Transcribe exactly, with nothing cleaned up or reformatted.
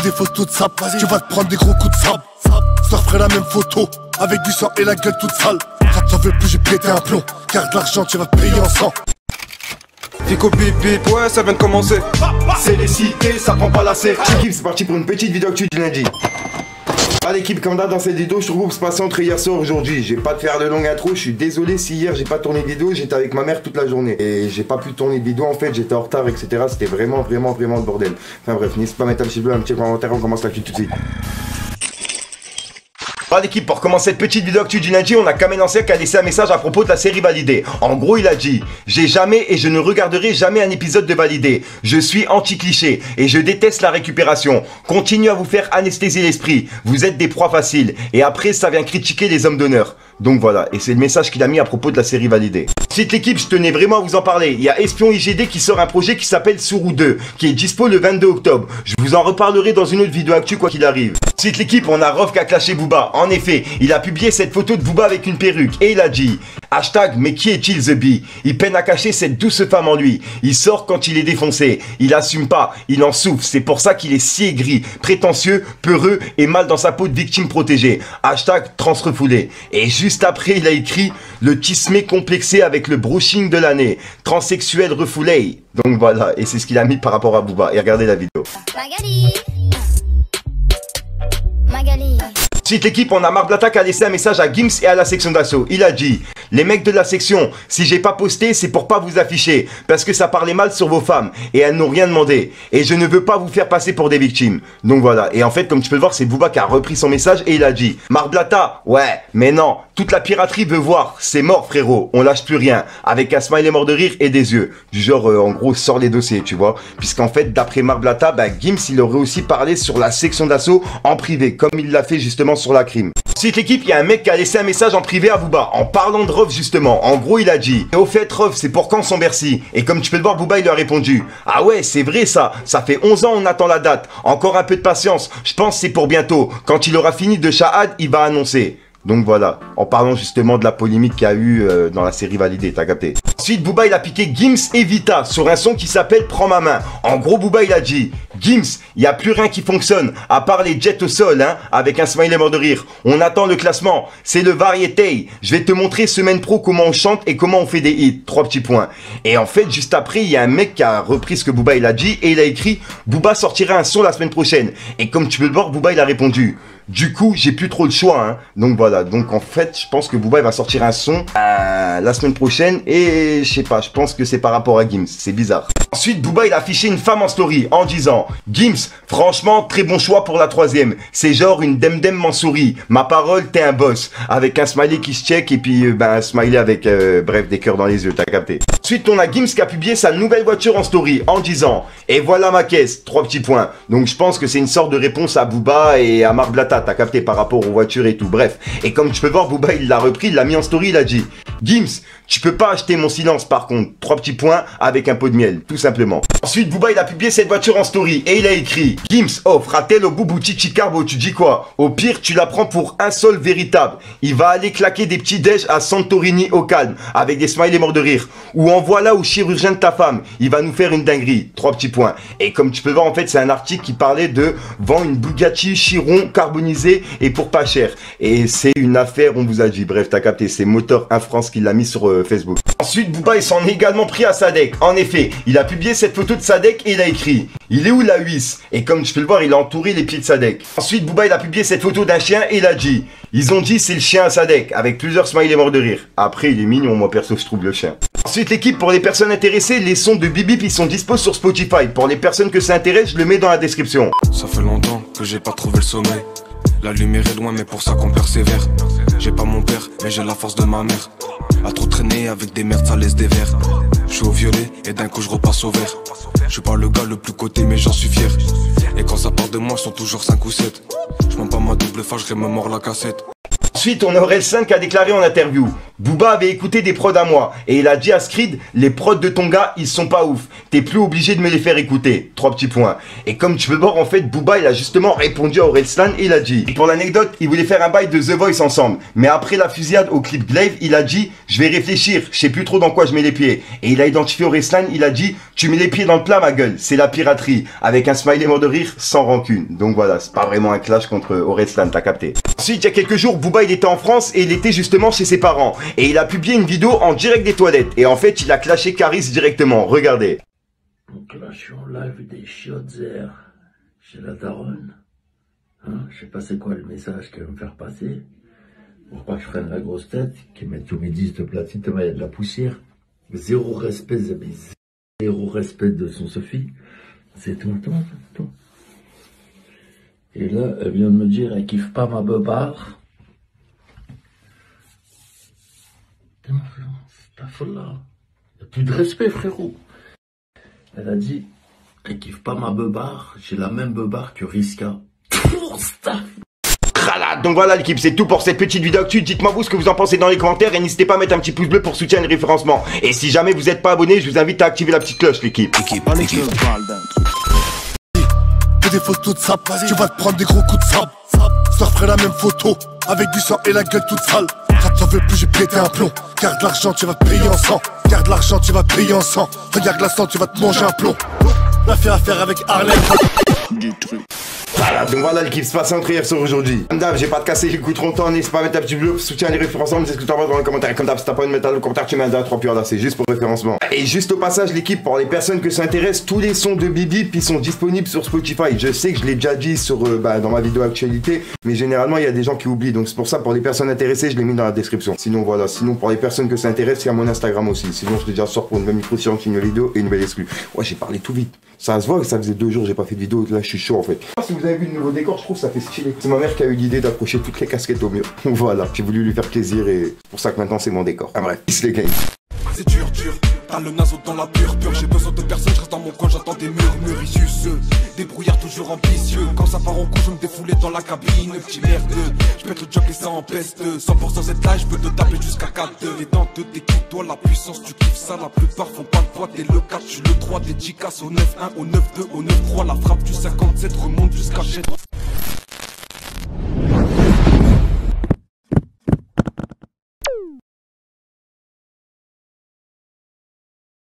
fais des fausses toutes sales. Tu vas te prendre des gros coups de sable. Je te referai la même photo avec du sang et la gueule toute sale. Quand t'en veux plus, j'ai pété un plomb. Garde l'argent, tu vas te payer en sang. Fico Bibip, ouais ça vient de commencer. C'est les cités, ça prend pas l'assez. L'équipe, c'est parti pour une petite vidéo actuelle du lundi. Allez Kipkanda, dans cette vidéo, je trouve que se passe entre hier soir et aujourd'hui. Je vais pas te faire de longue intro, je suis désolé si hier j'ai pas tourné de vidéo, j'étais avec ma mère toute la journée. Et j'ai pas pu tourner de vidéo en fait, j'étais en retard, et cetera. C'était vraiment, vraiment, vraiment le bordel. Enfin bref, n'hésitez pas à mettre un petit bleu, un petit commentaire, on commence la suite tout de suite. Bon l'équipe, pour commencer cette petite vidéo actuelle du lundi, on a Kamen qui a laissé un message à propos de la série Validée. En gros il a dit: j'ai jamais et je ne regarderai jamais un épisode de Validée. Je suis anti-cliché et je déteste la récupération. Continue à vous faire anesthésier l'esprit. Vous êtes des proies faciles. Et après ça vient critiquer les hommes d'honneur. Donc voilà, et c'est le message qu'il a mis à propos de la série Validée. Ensuite l'équipe, je tenais vraiment à vous en parler. Il y a Espion I G D qui sort un projet qui s'appelle Sourou deux, qui est dispo le vingt-deux octobre. Je vous en reparlerai dans une autre vidéo actuelle quoi qu'il arrive. Ensuite l'équipe, on a Rohff qui a clashé Booba. En effet, il a publié cette photo de Booba avec une perruque. Et il a dit: hashtag mais qui est-il The Bee? Il peine à cacher cette douce femme en lui. Il sort quand il est défoncé. Il assume pas, il en souffre. C'est pour ça qu'il est si aigri, prétentieux, peureux et mal dans sa peau de victime protégée. Hashtag transrefoulé. Et juste Juste après, il a écrit: le tismé complexé avec le brushing de l'année, transsexuel refoulé. Donc voilà, et c'est ce qu'il a mis par rapport à Booba. Et regardez la vidéo. Magali. Magali. Ensuite l'équipe, on a Marc Blata qui a laissé un message à Gims et à la section d'assaut. Il a dit: les mecs de la section, si j'ai pas posté, c'est pour pas vous afficher, parce que ça parlait mal sur vos femmes, et elles n'ont rien demandé, et je ne veux pas vous faire passer pour des victimes. Donc voilà, et en fait, comme tu peux le voir, c'est Booba qui a repris son message, et il a dit: Marc Blata, ouais, mais non, toute la piraterie veut voir, c'est mort frérot, on lâche plus rien, avec un smiley mort de rire et des yeux. Du genre, euh, en gros, sort les dossiers, tu vois, puisqu'en fait, d'après Marc Blata, bah, Gims, il aurait aussi parlé sur la section d'assaut en privé, comme il l'a fait justement sur la crime. Ensuite l'équipe, il y a un mec qui a laissé un message en privé à Booba, en parlant de Rohff justement. En gros il a dit: et au fait Rohff, c'est pour quand son Bercy? Et comme tu peux le voir, Booba il lui a répondu: ah ouais c'est vrai ça, ça fait onze ans on attend la date, encore un peu de patience, je pense c'est pour bientôt, quand il aura fini de Shahad, il va annoncer. Donc voilà, en parlant justement de la polémique qu'il y a eu euh, dans la série Validée, t'as capté. Ensuite Booba il a piqué Gims et Vita sur un son qui s'appelle Prends ma main. En gros Booba il a dit: Gims, y a plus rien qui fonctionne, à part les jets au sol, hein, avec un smiley mort de rire. On attend le classement, c'est le variété. Je vais te montrer semaine pro comment on chante et comment on fait des hits. Trois petits points. Et en fait juste après il y a un mec qui a repris ce que Booba il a dit et il a écrit: Booba sortira un son la semaine prochaine. Et comme tu peux le voir, Booba il a répondu: du coup, j'ai plus trop le choix, hein. Donc voilà, donc en fait, je pense que Booba il va sortir un son euh, la semaine prochaine et je sais pas, je pense que c'est par rapport à Gims, c'est bizarre. Ensuite, Booba il a affiché une femme en story en disant: Gims, franchement, très bon choix pour la troisième. C'est genre une demdem Mansouri. Ma parole, t'es un boss. Avec un smiley qui se check et puis euh, ben, un smiley avec, euh, bref, des cœurs dans les yeux, t'as capté. Ensuite, on a Gims qui a publié sa nouvelle voiture en story en disant: et voilà ma caisse, trois petits points. Donc je pense que c'est une sorte de réponse à Booba et à Marc Blata, t'as capté, par rapport aux voitures et tout, bref. Et comme tu peux voir, Booba il l'a repris, il l'a mis en story, il a dit: Gims, tu peux pas acheter mon silence par contre, trois petits points avec un pot de miel, tout simplement. Ensuite Booba il a publié cette voiture en story et il a écrit: Gims offre-t-elle au boubou Chichi Carbo, tu dis quoi? Au pire tu la prends pour un sol véritable. Il va aller claquer des petits déj à Santorini au calme, avec des smileys morts de rire. Ou envoie-la au chirurgien de ta femme, il va nous faire une dinguerie, trois petits points. Et comme tu peux voir en fait c'est un article qui parlait de vend une Bugatti Chiron carbonisée et pour pas cher, et c'est une affaire, on vous a dit, bref t'as capté, c'est Moteur un France qui l'a mis sur euh, Facebook. Ensuite Booba il s'en est également pris à Sadek. En effet il a publié cette photo de Sadek et il a écrit: il est où la huisse? Et comme tu peux le voir il a entouré les pieds de Sadek. Ensuite Booba il a publié cette photo d'un chien et il a dit: ils ont dit c'est le chien à Sadek, avec plusieurs smileys morts de rire. Après il est mignon, moi perso je trouve le chien. Ensuite l'équipe, pour les personnes intéressées, les sons de Bibip ils sont dispo sur Spotify. Pour les personnes que ça intéresse, je le mets dans la description. Ça fait longtemps que j'ai pas trouvé le sommeil. La lumière est loin mais pour ça qu'on persévère. J'ai pas mon père mais j'ai la force de ma mère. À trop traîner avec des merdes ça laisse des verres. Je suis au violet et d'un coup je repasse au vert. Je suis pas le gars le plus coté mais j'en suis fier. Et quand ça part de moi ils sont toujours cinq ou sept. Je mens pas ma double face, je rémémore la cassette. Ensuite, on a Orelsan qui a déclaré en interview: Booba avait écouté des prods à moi et il a dit à Screed: les prods de ton gars ils sont pas ouf, t'es plus obligé de me les faire écouter. Trois petits points. Et comme tu peux voir, en fait Booba il a justement répondu à Orelsan et il a dit, et pour l'anecdote il voulait faire un bail de The Voice ensemble, mais après la fusillade au clip Glaive il a dit: je vais réfléchir, je sais plus trop dans quoi je mets les pieds. Et il a identifié Orelsan, il a dit: tu mets les pieds dans le plat ma gueule, c'est la piraterie, avec un smiley mort de rire sans rancune. Donc voilà, c'est pas vraiment un clash contre Orelsan, t'as capté. Ensuite il y a quelques jours Booba il était en France et il était justement chez ses parents. Et il a publié une vidéo en direct des toilettes. Et en fait, il a clashé Kaaris directement. Regardez. On clash en live des chiottes airs chez la daronne. Hein, je sais pas c'est quoi le message qu'elle va me faire passer. Pour pas que je prenne la grosse tête, qu'elle mette tous mes disques de platine, il y a de la poussière. Zéro respect, zéro respect de son Sophie. C'est tout le temps, tout le temps. Et là, elle vient de me dire, elle kiffe pas ma beubare. C'est pas folle là. Il n'y a plus de respect, frérot. Elle a dit, elle kiffe pas ma beubare, j'ai la même beubare que Riska. Donc voilà l'équipe, c'est tout pour cette petite vidéo actuelle. Dites-moi vous ce que vous en pensez dans les commentaires et n'hésitez pas à mettre un petit pouce bleu pour soutien et le référencement. Et si jamais vous n'êtes pas abonné, je vous invite à activer la petite cloche l'équipe. Des photos de sable, tu vas te prendre des gros coups de sable. Je te referai la même photo avec du sang et la gueule toute sale. Quand t'en veux plus, j'ai pété un plomb. Garde l'argent, tu vas te payer en sang. Garde l'argent, tu vas te payer en sang. Regarde la sang, tu vas te manger un plomb. La fait affaire avec Harlem. Du truc. Voilà, donc voilà l'équipe, c'est passé entre hier sur aujourd'hui. Comme d'hab, j'ai pas de casser, j'écoute trop longtemps. N'hésite pas à mettre un petit bleu, soutien les références ensemble. C'est ce que tu envoies dans les commentaires. Comme d'hab, si t'as pas envie de mettre dans le commentaire, tu mets un deux à trois puis là, c'est juste pour référencement. Et juste au passage, l'équipe, pour les personnes que ça intéresse, tous les sons de Bibip ils sont disponibles sur Spotify. Je sais que je l'ai déjà dit sur, euh, bah, dans ma vidéo actualité, mais généralement, il y a des gens qui oublient. Donc c'est pour ça, pour les personnes intéressées, je l'ai mis dans la description. Sinon, voilà, sinon pour les personnes que ça intéresse, c'est à mon Instagram aussi. Sinon, je te déjà sors pour une nouvelle micro si une nouvelle vidéo et une nouvelle exclue. Ouais, j'ai parlé tout vite. Ça se voit que ça faisait deux jours, j'ai pas fait de vidéo. Là, je suis chaud en fait. Si vous avez vu le nouveau décor, je trouve que ça fait stylé. C'est ma mère qui a eu l'idée d'accrocher toutes les casquettes au mur. Voilà, j'ai voulu lui faire plaisir et c'est pour ça que maintenant c'est mon décor. Ah bref, peace les gars. C'est dur, dur, t'as le naseau dans la pure pure. J'ai besoin de personne, je reste dans mon coin, j'attends des murmures issueux. Des brouillards toujours ambitieux. Quand ça part en coup, je me défoulais dans la cabine, petit merdeux. Je pète le job et ça en peste. cent pour cent cette là, je peux te taper jusqu'à quatre deux. Les dents de tes coups, toi la puissance, tu kiffes ça. La plupart font pas de toi, t'es le quatre, je suis le trois. Dédicace au neuf un, au neuf deux, au neuf trois. La frappe du cinquante-sept remonte jusqu'à chez toi.